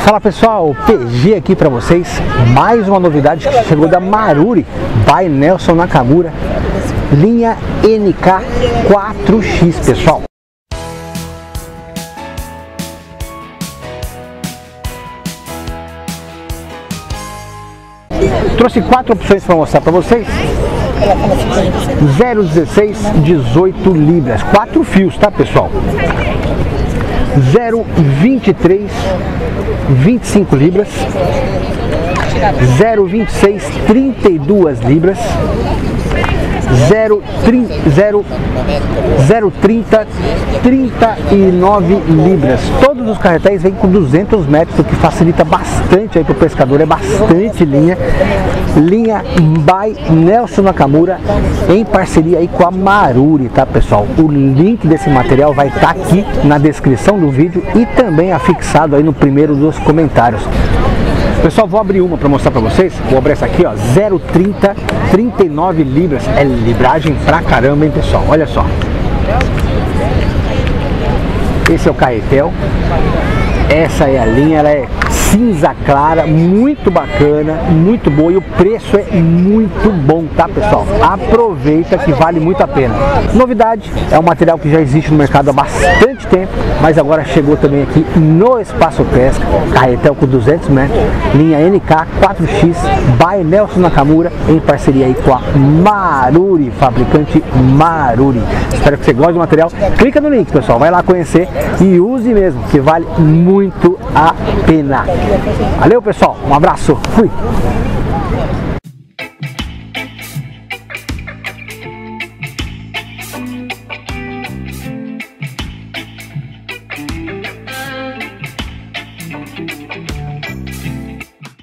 Fala pessoal, PG aqui para vocês, mais uma novidade que chegou da Maruri, by Nelson Nakamura, linha NK 4X, pessoal. Trouxe quatro opções para mostrar para vocês. 0,16, 18 libras, 4 fios, tá pessoal? 0,23, 25 libras, 0,26, 32 libras, 0,30, 39 libras. Todos os carretéis vêm com 200 metros, o que facilita bastante aí para o pescador, é bastante linha. Linha by Nelson Nakamura, em parceria aí com a Maruri, tá pessoal? O link desse material vai estar aqui na descrição do vídeo e também afixado aí no primeiro dos comentários. Pessoal, vou abrir uma para mostrar para vocês. Vou abrir essa aqui, ó, 0,30, 39 libras. É libragem pra caramba, hein, pessoal? Olha só. Esse é o carretel. Essa é a linha, ela é cinza clara, muito bacana, muito boa e o preço é muito bom, tá pessoal? Aproveita que vale muito a pena. Novidade, é um material que já existe no mercado há bastante tempo, mas agora chegou também aqui no Espaço Pesca, carretel com 200 metros, linha NK 4X, by Nelson Nakamura, em parceria aí com a Maruri, fabricante Maruri. Espero que você goste do material, clica no link pessoal, vai lá conhecer e use mesmo, que vale muito a pena. Valeu pessoal, um abraço, fui!